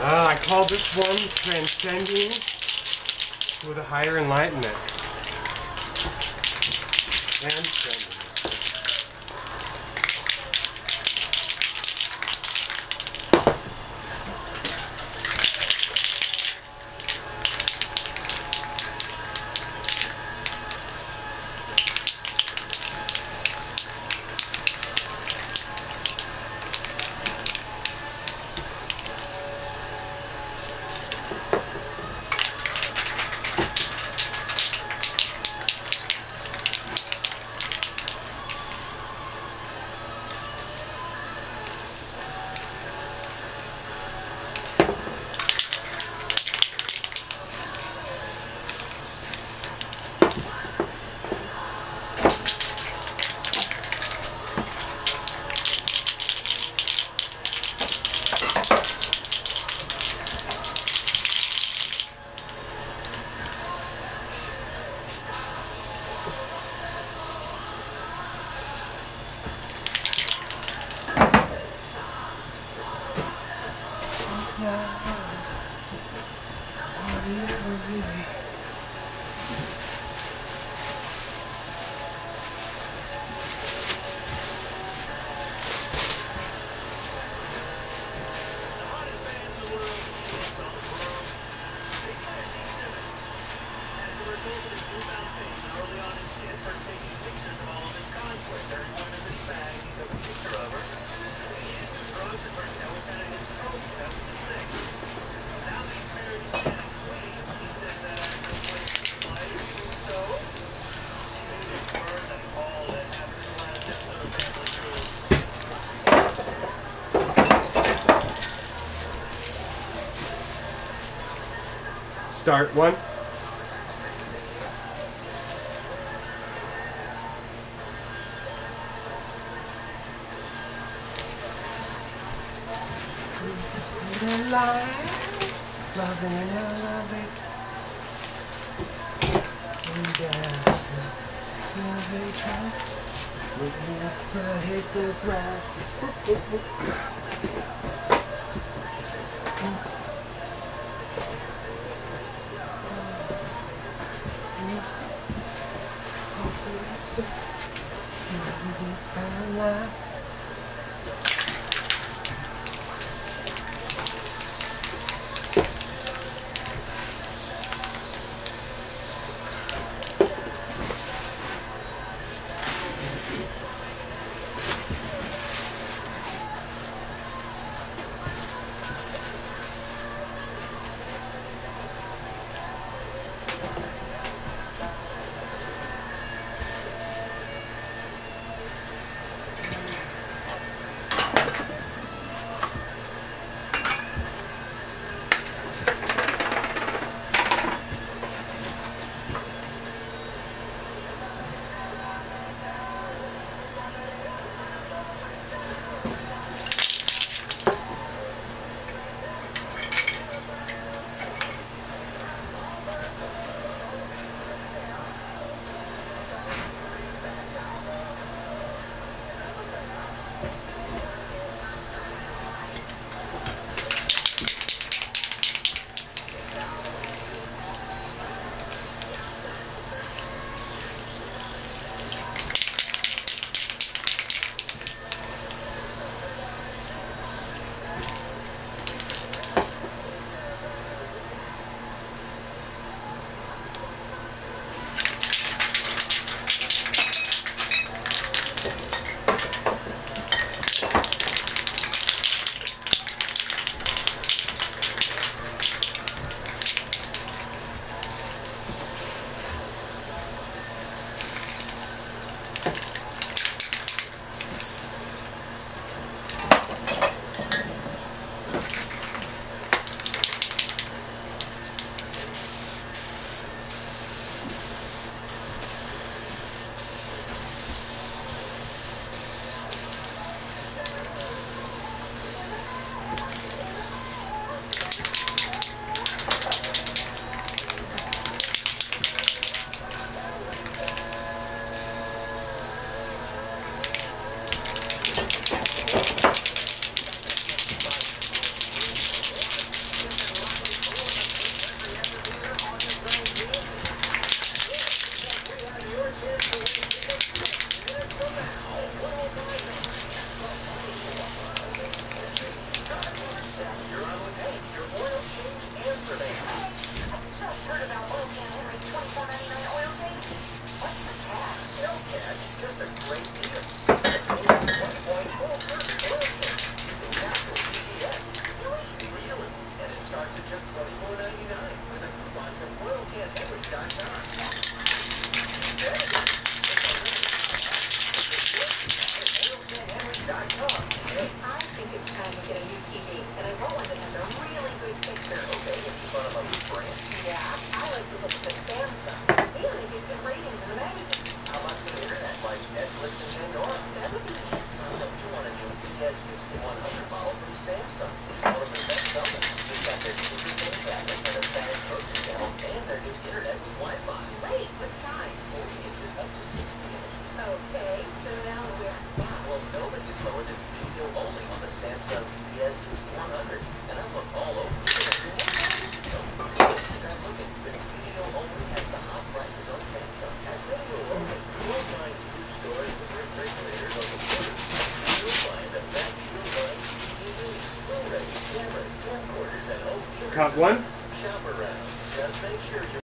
I call this one Transcending with a Higher Enlightenment. Transcending. Start one. Alive, loving and I love it. I hit the ground. Top one.